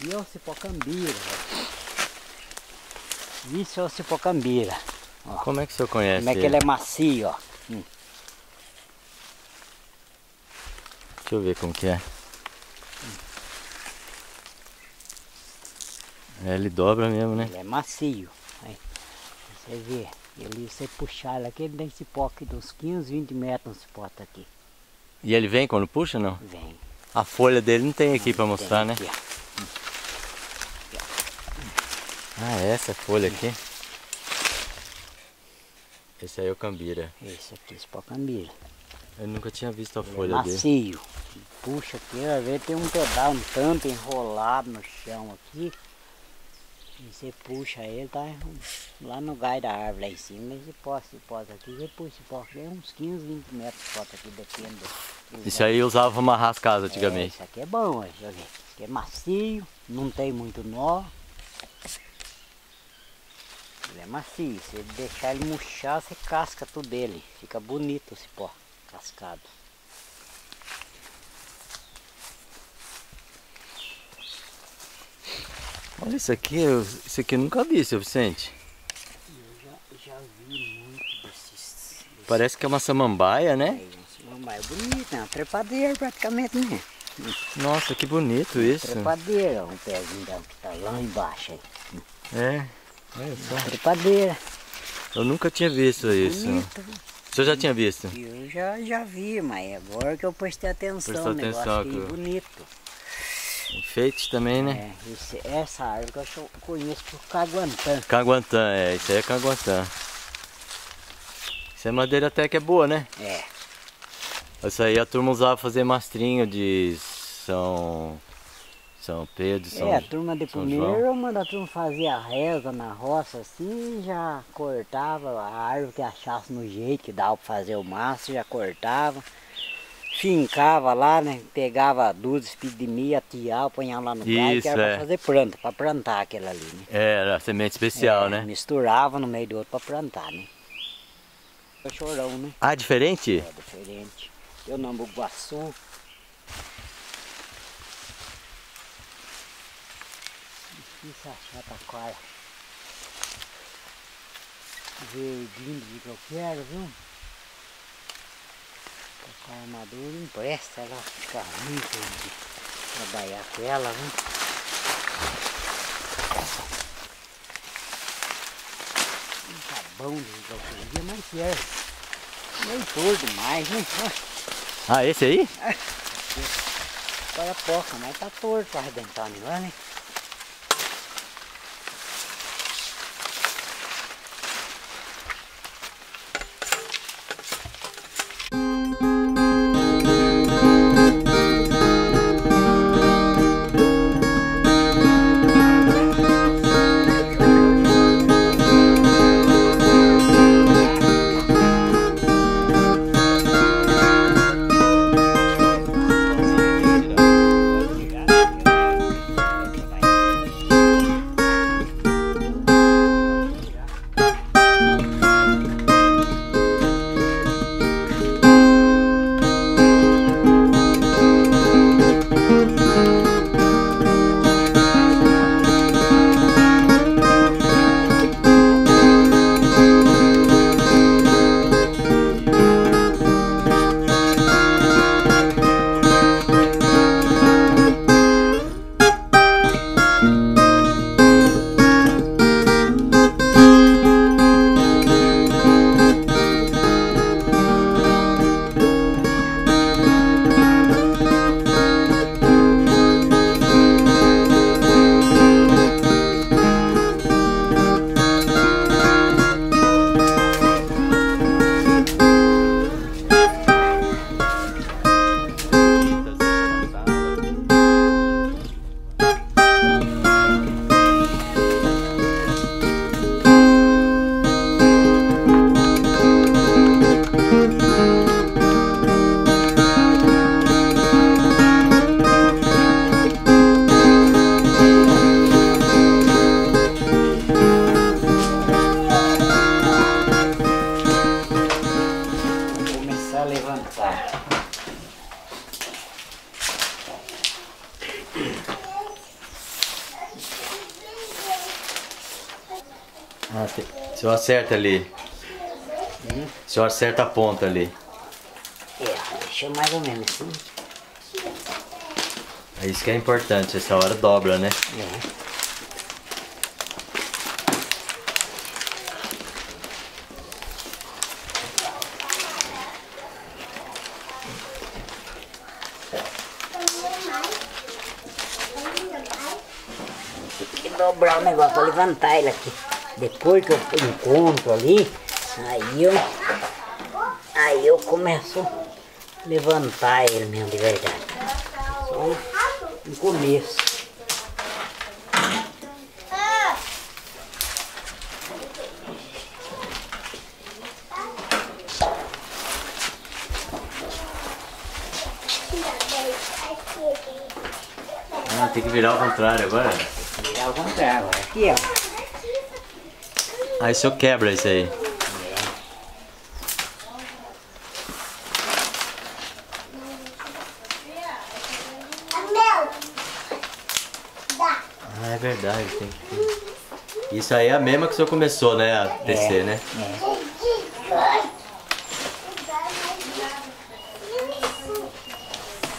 aqui é o cipó-cambira. Isso é o cipó-cambira. Como é que o senhor conhece? Como é que ele é macio, ó. Deixa eu ver como que é. Ele dobra mesmo, né? Ele é macio. Aí, você vê, você puxar ele aqui, ele tem cipó aqui de uns 15, 20 metros, um cipó tá aqui. E ele vem quando puxa, não? Vem. A folha dele não tem aqui para mostrar, né? Aqui, ah, essa folha aqui? Esse aí é o cambira. Esse aqui é o cipó-cambira. Eu nunca tinha visto a folha dele. Macio. Puxa aqui, às vezes tem um pedal, um tanto enrolado no chão aqui. E você puxa ele, tá lá no galho da árvore, lá em cima, mas você posta aqui, depois você posta aqui, uns 15, 20 metros de posta aqui, depende. Isso aí eu usava para amarrar as casas antigamente. Isso aqui é bom, deixa eu ver. Isso aqui é macio, não tem muito nó. Ele é macio, se deixar ele murchar, você casca tudo dele, fica bonito o cipó cascado. Olha isso aqui eu nunca vi, Seu Vicente. Eu já vi muito desses. Parece que é uma samambaia, né? É, uma samambaia bonita, é uma trepadeira praticamente, né? Nossa, que bonito isso. Uma trepadeira, um pezinho que tá lá embaixo. Aí. É, olha só. Uma trepadeira. Eu nunca tinha visto isso. Bonito. O senhor já tinha visto? Eu já vi, mas agora que eu prestei atenção. Prestou atenção, negócio que bonito. Enfeites também, né? É, essa árvore que eu conheço por caguantã. Caguantã, é, isso aí é caguantã. Isso é madeira até que é boa, né? É. Isso aí a turma usava fazer mastrinho de São Pedro, São João. É, a turma de primeiro manda a turma fazer a reza na roça assim, já cortava a árvore que achasse no jeito que dava pra fazer o mastro, já cortava. Fincava lá, né? Pegava 12 espidimia, atiava, apanhava lá no galho, que era para fazer planta, para plantar aquela ali, né? Era semente especial, né? Misturava no meio do outro para plantar, né? É chorão, né? Ah, diferente? É, diferente. Tem o nambuguaçu. Difícil achar taquara. Verdinho que eu quero, viu? A armadura empresta, ela fica muito de trabalhar com ela, né? Não tá bom de calcular, mas é meio todo mais, né? Ah, esse aí? Olha a porca, mas tá torto para arrebentar o negócio, né? O senhor acerta ali. O senhor acerta a ponta ali. É, deixa mais ou menos assim. É isso que é importante, essa hora dobra, né? É. Dobrar o negócio para levantar ele aqui. Depois que eu encontro ali, aí eu começo a levantar ele mesmo de verdade. Só no começo. Ah, tem que virar ao contrário agora. Ao contrário, agora aqui ó. Aí o senhor quebra isso aí. Ah, é verdade. Tem que... Isso aí é a mesma que o senhor começou, né? A tecer, né?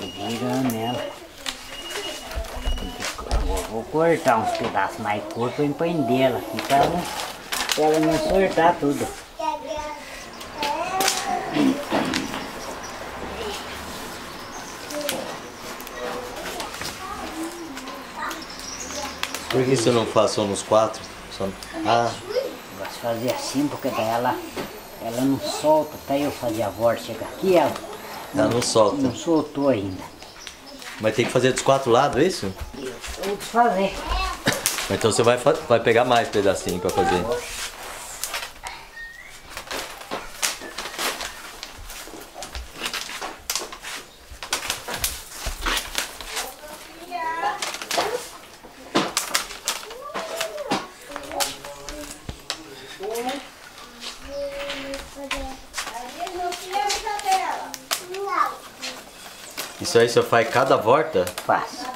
Vira nela. Vou cortar uns pedaços mais curtos e prender ela aqui para ela não soltar tudo. Por que você não faz só nos quatro? Só... Ah. Eu gosto de fazer assim porque daí ela não solta, até eu fazer a volta, chega aqui ela não solta. Não soltou ainda. Mas tem que fazer dos quatro lados, é isso? Eu vou desfazer. Então você vai pegar mais pedacinho para fazer. Isso aí você faz cada volta? Faço.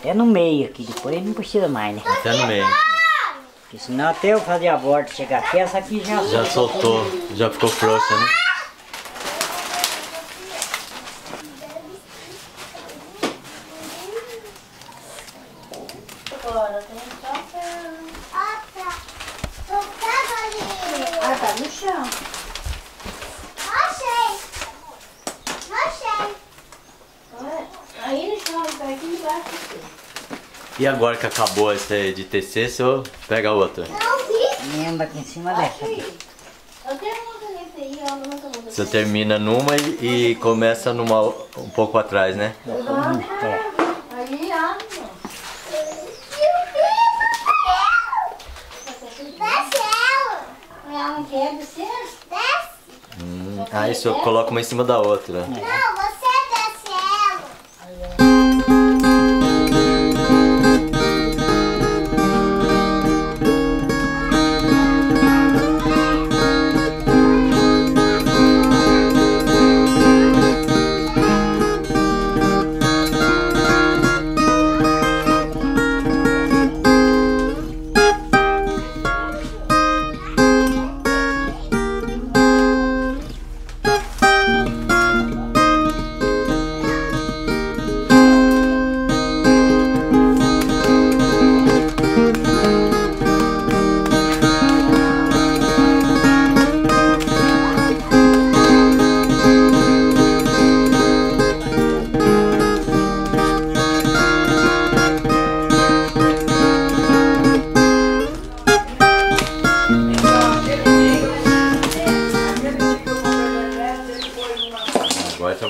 Até no meio aqui, depois não precisa mais, né? Até no meio. Porque senão até eu fazer a volta, chegar aqui, essa aqui já soltou. Já ficou frouxa, né? Ah, tá no chão. E agora que acabou essa de tecer, só pega outra. Lembra aqui em cima dessa aqui. Você termina numa e começa numa um pouco atrás, né? Aí só coloca uma em cima da outra.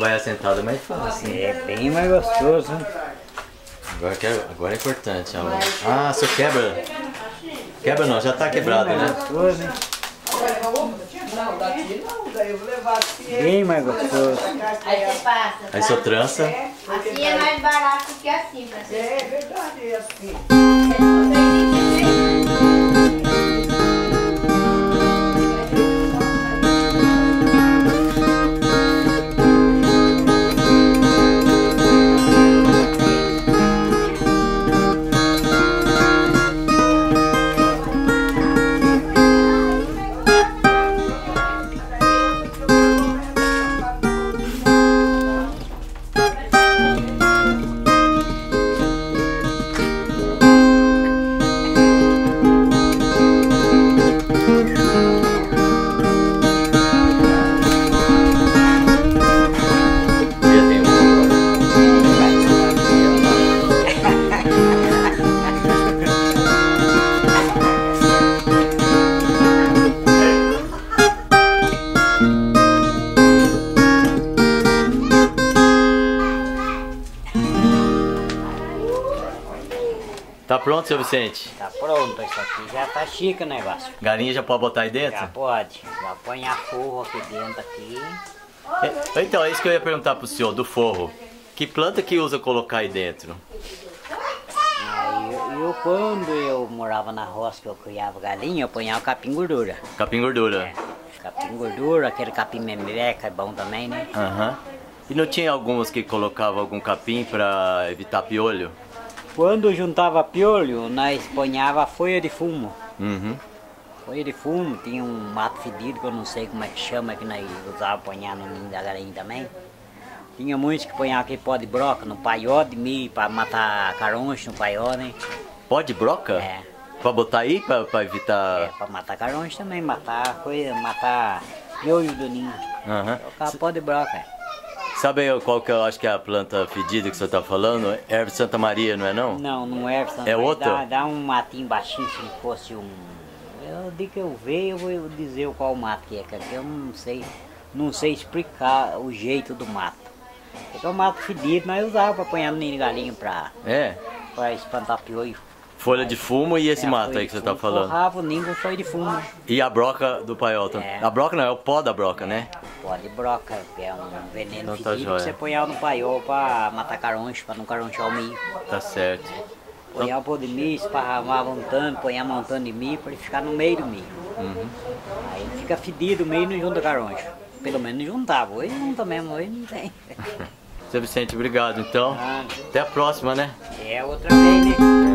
Vai assentada é mais fácil. É bem mais gostoso. Agora é importante. Amor. Ah, só quebra. Quebra não, já tá quebrado, né? Gostoso, hein? Bem mais gostoso. Aí você passa. Tá? Aí só trança. Assim é mais barato que assim, pra você. É verdade, é assim. Tá pronto, seu Vicente? Tá pronto, isso aqui já tá chique o negócio. Galinha já pode botar aí dentro? Já pode, já põe a forro aqui dentro aqui. É, então, é isso que eu ia perguntar pro senhor, do forro. Que planta que usa colocar aí dentro? Eu quando eu morava na roça que eu criava galinha, eu ponhava capim gordura. Capim gordura? É, capim gordura, aquele capim membreca é bom também, né? Aham. E não tinha algumas que colocavam algum capim pra evitar piolho? Quando juntava piolho, nós ponhava folha de fumo. Uhum. Folha de fumo, tinha um mato fedido que eu não sei como é que chama, que nós usávamos ponhar no ninho da galinha também. Tinha muitos que ponhavam aquele pó de broca no paió de milho, para matar caroncho no paió, né? Pó de broca? É. Pra botar aí, pra evitar... É, pra matar caroncho também, matar coisa, matar miolho do ninho. Uhum. Colocar pó de broca. Sabe qual que eu acho que é a planta fedida que você está falando? Erva de Santa Maria, não é não? Não, não é erva de Santa Maria. É outra? Dá um matinho baixinho, se fosse um... Eu digo que eu vejo, eu vou dizer qual mato que é, cara. Eu não sei explicar o jeito do mato. É um mato fedido, mas eu usava para apanhar no ninho de galinha para espantar piolho. Folha de fumo e esse mato aí que você está falando? Forrava o ninho com folha de fumo. E a broca do paiol também? É. A broca não, é o pó da broca, né? Pó de broca, que é um veneno fedido que você põe no paiol para matar caroncho, para não caronchar o milho. Tá certo. Põe o pó de milho, esparramava um tanto, põe a montando de milho para ele ficar no meio do milho. Uhum. Aí fica fedido o milho e não junta caroncho. Pelo menos não juntava, hoje junta mesmo, hoje não tem. Seu Vicente, obrigado então. Até a próxima, né? É, outra vez, né?